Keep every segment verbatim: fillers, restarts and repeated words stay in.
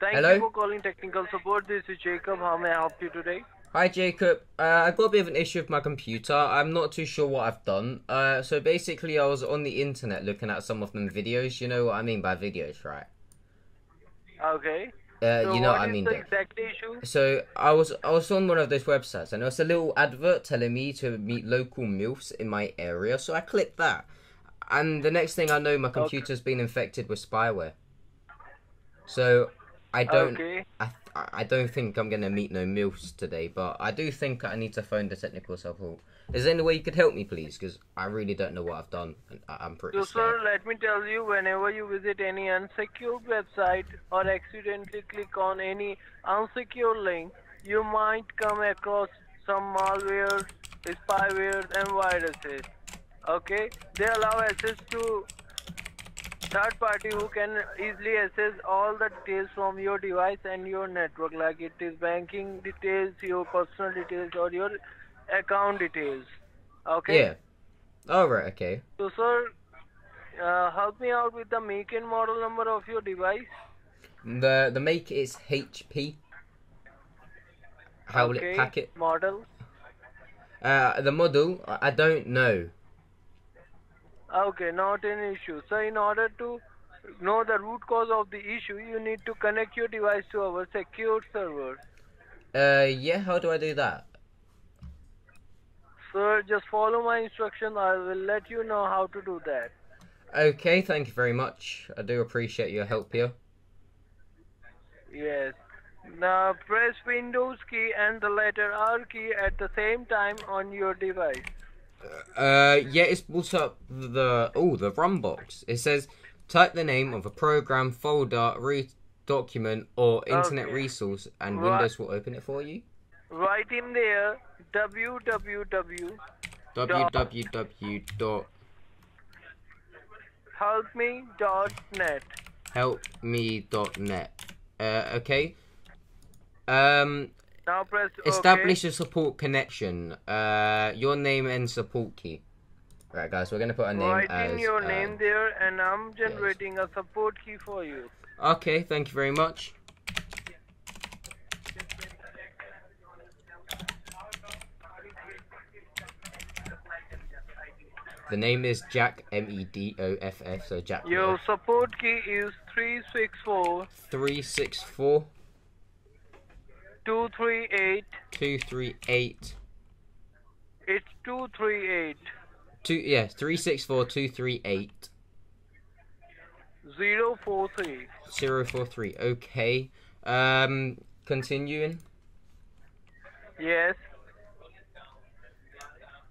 Thank Hello? you for calling technical support. This is Jacob. How may I help you today? Hi Jacob. Uh, I've got a bit of an issue with my computer. I'm not too sure what I've done. Uh, so basically I was on the internet looking at some of them videos. You know what I mean by videos, right? Okay. Uh, so you know what, what I mean. The exact issue? So I was I was on one of those websites and there was a little advert telling me to meet local MILFs in my area. So I clicked that, and the next thing I know, my computer's okay. been infected with spyware. So I don't okay. I I don't think I'm gonna meet no MILFs today, but I do think I need to phone the technical support. Is there any way you could help me, please? Because I really don't know what I've done, and I'm pretty. So, scared. Sir, let me tell you, whenever you visit any unsecured website or accidentally click on any unsecured link, you might come across some malware, spyware, and viruses. Okay, they allow access to third party who can easily access all the details from your device and your network, like it is banking details, your personal details, or your account details. Okay? Yeah. Alright, okay. So, sir, uh, help me out with the make and model number of your device. The the make is H P. How will okay. it pack it? Model? Uh, the model, I don't know. Okay, not an issue. So in order to know the root cause of the issue, you need to connect your device to our secure server. Uh, yeah, how do I do that? Sir, just follow my instruction. I will let you know how to do that. Okay, thank you very much. I do appreciate your help here. Yes. Now press Windows key and the letter R key at the same time on your device. Uh, yeah, it's brought up the, oh, the ROM box. It says, type the name of a program, folder, re document, or internet okay. resource, and right. Windows will open it for you. Right in there, www. www. help me dot net. help me dot net. Uh, okay. Um. Now press Establish okay. a support connection. Uh, your name and support key. Right, guys, we're gonna put a name Write as. in your uh, name there, and I'm generating yes. a support key for you. Okay, thank you very much. The name is Jack M E D O F F, so Jack. Your Medoff. Support key is three six four. Three six four. Two three eight. Two three eight. It's two three eight. Two yeah, three six four two three eight. Zero four three. Zero four three. Okay. Um, continuing. Yes.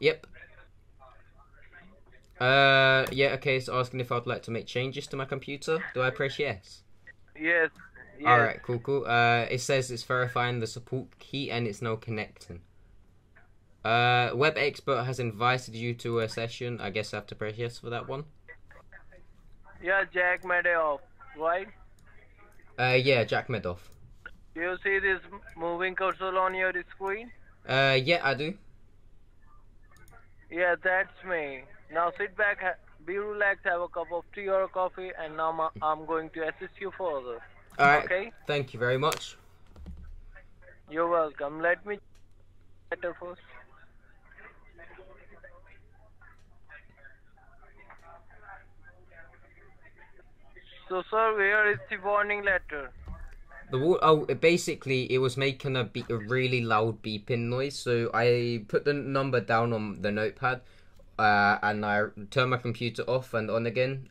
Yep. Uh, yeah. Okay, it's asking if I'd like to make changes to my computer. Do I press yes? Yes. Yes. Alright, cool, cool. Uh, it says it's verifying the support key and it's now connecting. Uh, web expert has invited you to a session. I guess I have to press yes for that one. Yeah, Jack Medoff, right? Uh, yeah, Jack Medoff. Do you see this moving cursor on your screen? Uh, yeah, I do. Yeah, that's me. Now sit back, be relaxed, have a cup of tea or coffee, and now I'm going to assist you further. Alright, okay. Thank you very much. You're welcome. Let me check the letter first. So, sir, where is the warning letter? The wa oh, basically, it was making a, be a really loud beeping noise, so I put the number down on the notepad, uh, and I turned my computer off and on again.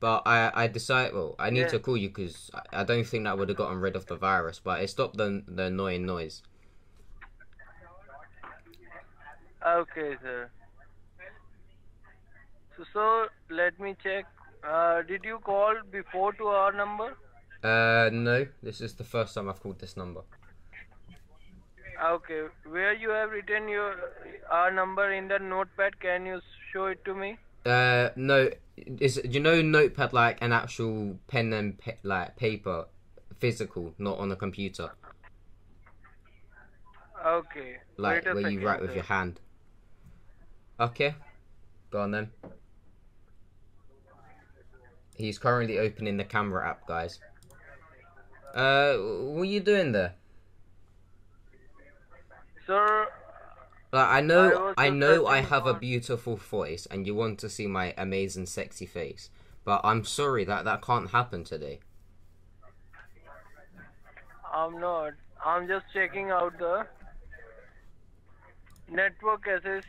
But I, I decided, well, I need yeah. to call you because I, I don't think that would have gotten rid of the virus, but it stopped the, the annoying noise. Okay, sir. So, sir, let me check. Uh, did you call before to our number? Uh, no. This is the first time I've called this number. Okay. Where you have written your our number in the notepad, can you show it to me? Uh, no. Is you know notepad like an actual pen and pe like paper, physical, not on a computer. Okay. Like where you write with your hand. Okay, go on then. He's currently opening the camera app, guys. Uh, what are you doing there? Sir, like, I know, I, I know I have a beautiful voice and you want to see my amazing sexy face, but I'm sorry that that can't happen today. I'm not. I'm just checking out the network access.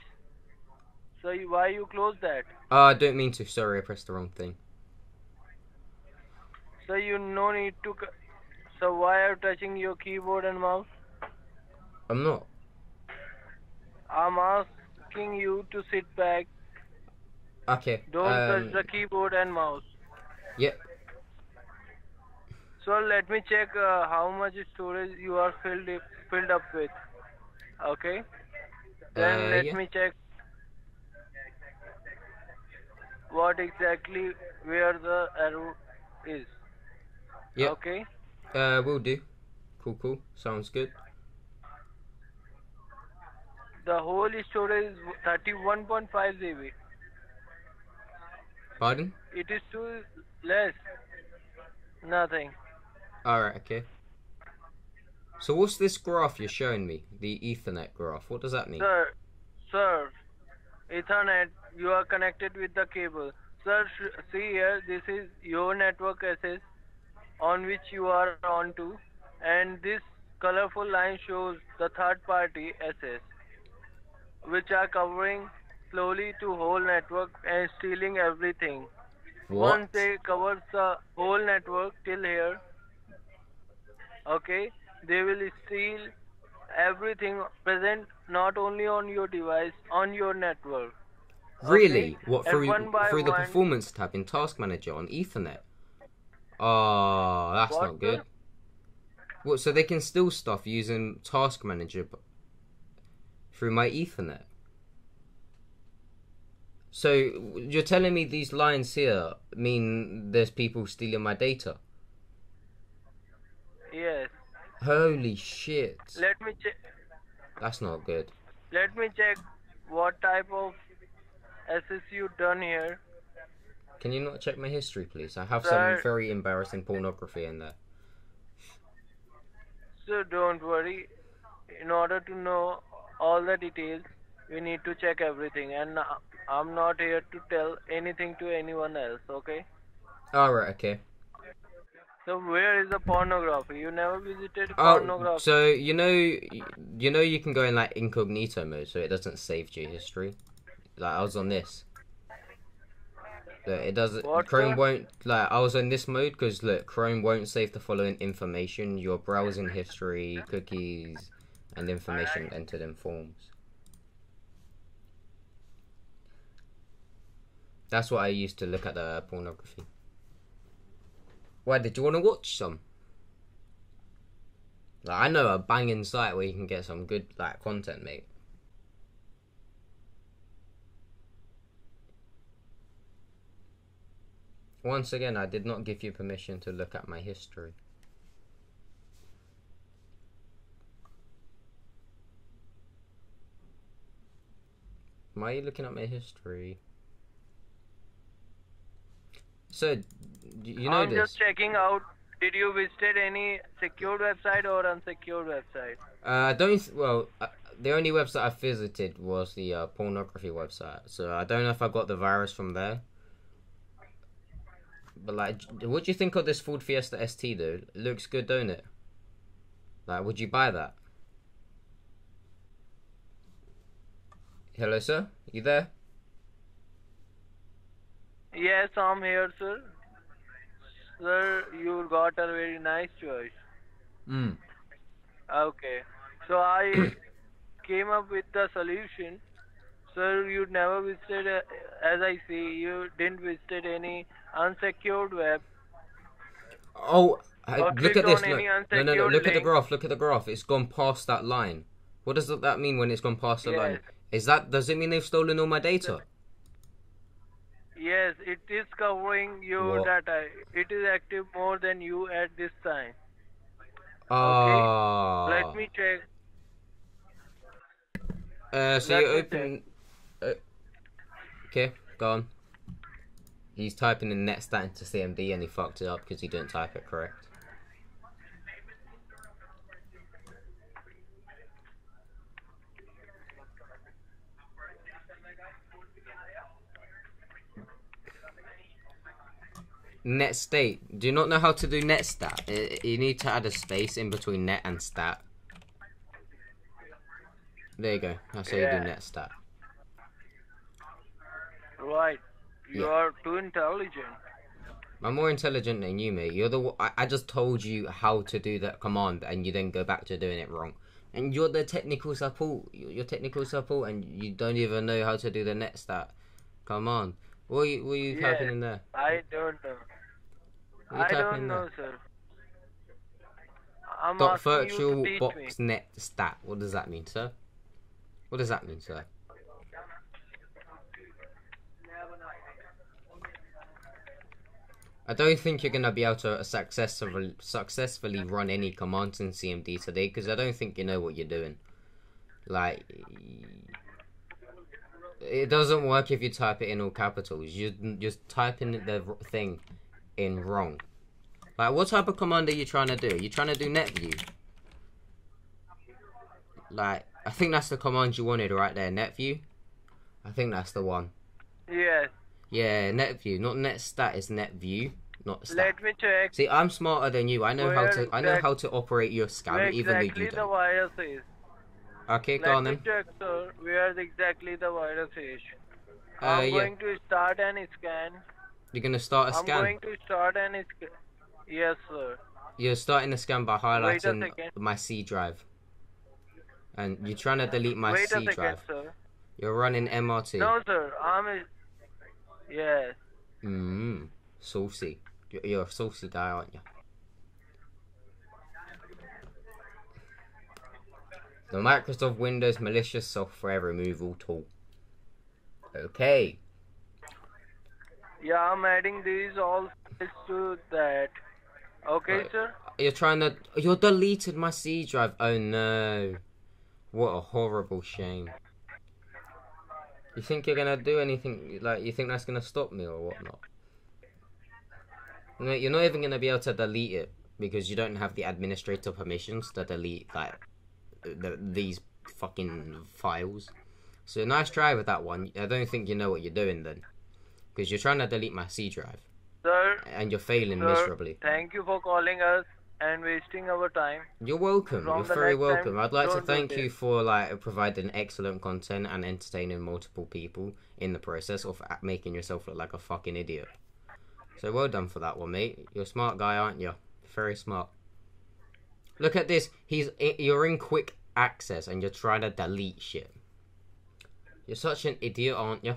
So you, why you closed that? Oh, uh, I don't mean to. Sorry, I pressed the wrong thing. So you no need to. So why are you touching your keyboard and mouse? I'm not. I'm asking you to sit back. Okay. Don't um, touch the keyboard and mouse. Yep. So let me check uh, how much storage you are filled filled up with. Okay. Then uh, let yeah. me check what exactly where the error is. Yep. Okay. Uh, will do. Cool, cool. Sounds good. The whole storage is thirty-one point five gigabytes. Pardon? It is too less. Nothing. Alright, okay. So what's this graph you're showing me? The Ethernet graph. What does that mean? Sir, sir, Ethernet, you are connected with the cable. Sir, see here, this is your network access on which you are on to, and this colorful line shows the third party access, which are covering slowly to whole network and stealing everything. What? Once they cover the whole network till here, okay, they will steal everything present not only on your device, on your network. Really? Okay? What, through, through the one. Performance tab in Task Manager on Ethernet? Oh, that's what? Not good. What, so they can steal stuff using Task Manager through my Ethernet? So you're telling me these lines here mean there's people stealing my data? Yes. Holy shit. Let me check. That's not good. Let me check what type of access you done here. Can you not check my history, please? I have Sir, some very embarrassing pornography in there. So don't worry. In order to know all the details, we need to check everything, and uh, I'm not here to tell anything to anyone else, okay? Alright, okay. So where is the pornography? You never visited pornography. Oh, so you know, you know you can go in like incognito mode, so it doesn't save to your history. Like I was on this. Look, it doesn't. What Chrome the? won't. Like I was on this mode because look, Chrome won't save the following information: your browsing history, cookies, and information entered in forms. That's what I used to look at the pornography. Why, did you want to watch some? Like, I know a banging site where you can get some good like content, mate. Once again, I did not give you permission to look at my history. Why are you looking at my history? So, you know I'm this. just checking out. Did you visit any secured website or unsecured website? Uh, I don't. Well, uh, the only website I visited was the uh, pornography website. So I don't know if I got the virus from there. But like, what do you think of this Ford Fiesta S T, dude? It looks good, don't it? Like, would you buy that? Hello, sir. You there? Yes, I'm here, sir. Sir, you got a very nice choice. Hmm. Okay. So I came up with the solution. Sir, you never visited, uh, as I see, you didn't visit any unsecured web. Oh, I, look at this. No, no, no, no, look link. at the graph. Look at the graph. It's gone past that line. What does that mean when it's gone past the yes. line? Is that, does it mean they've stolen all my data? Sir. Yes, it is covering your what? data. It is active more than you at this time. Uh, okay. Let me check. Uh, so Let you open. Uh, okay, go on. He's typing in NetStat into C M D and he fucked it up because he didn't type it correct. NetStat. Do you not know how to do NetStat? You need to add a space in between net and stat. There you go. That's how yeah. you do NetStat. Right. You yeah. are too intelligent. I'm more intelligent than you, mate. You're the. I, I just told you how to do that command, and you then go back to doing it wrong. And you're the technical support. You're technical support, and you don't even know how to do the NetStat. Come on. What are you, what are you yeah, typing in there? I don't know. I don't know, sir. I'm Dot virtual box me. net stat. What does that mean, sir? What does that mean, sir? I don't think you're gonna be able to successfully successfully run any commands in C M D today because I don't think you know what you're doing. Like, it doesn't work if you type it in all capitals. You're just typing the thing in wrong. Like, what type of command are you trying to do? Are you trying to do netview? Like, I think that's the command you wanted right there. Netview. I think that's the one. Yeah. Yeah, NetView, not NetStat. It's NetView, not stat. Let me check. See, I'm smarter than you. I know where how to. I know how to operate your scam, where even exactly though you don't. The virus is. Okay, Let go on me then. Check, sir, where exactly the virus is. Uh, I'm yeah. going to start an scan. You're gonna start a scan. I'm going to start an scan. Yes, sir. You're starting the scan by highlighting my C drive. And you're trying to delete my Wait C a second, drive. Sir. You're running M R T. No, sir. I'm. A Yes. Mmm. Saucy. You're a saucy guy, aren't you? The Microsoft Windows malicious software removal tool. Okay. Yeah, I'm adding these all to that. Okay, right. sir? You're trying to... You're deleted my C drive. Oh, no. What a horrible shame. You think you're gonna do anything, like, you think that's gonna stop me or whatnot? No, you're not even gonna be able to delete it, because you don't have the administrator permissions to delete, like, the, these fucking files. So, nice try with that one. I don't think you know what you're doing then. Because you're trying to delete my C drive. Sir. And you're failing sir, miserably. Thank you for calling us and wasting our time. You're welcome. From You're very welcome. I'd like to thank you for like providing excellent content and entertaining multiple people in the process of making yourself look like a fucking idiot. So well done for that one, mate. You're a smart guy, aren't you? Very smart. Look at this. He's you're in quick access and you're trying to delete shit. You're such an idiot, aren't you?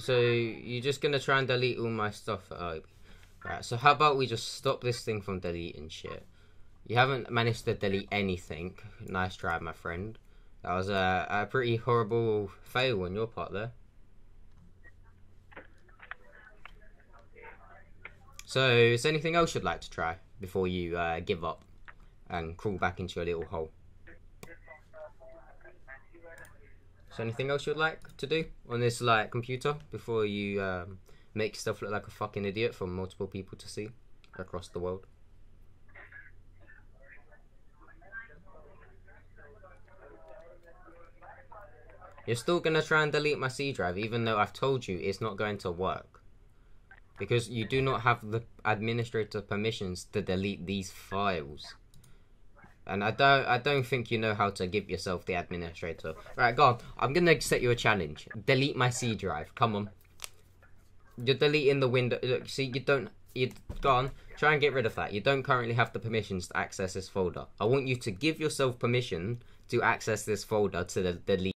So you're just gonna try and delete all my stuff. Oh. Right, so how about we just stop this thing from deleting shit? You haven't managed to delete anything. Nice try, my friend. That was a, a pretty horrible fail on your part there. So, is there anything else you'd like to try before you uh, give up and crawl back into your little hole? Is there anything else you'd like to do on this like computer before you... Um, make stuff look like a fucking idiot for multiple people to see across the world. You're still gonna try and delete my C drive even though I've told you it's not going to work. Because you do not have the administrator permissions to delete these files. And I don't I don't think you know how to give yourself the administrator. Right, go on. I'm gonna set you a challenge. Delete my C drive. Come on. You're deleting the window. Look, see, you don't. You're gone. Try and get rid of that. You don't currently have the permissions to access this folder. I want you to give yourself permission to access this folder to the delete.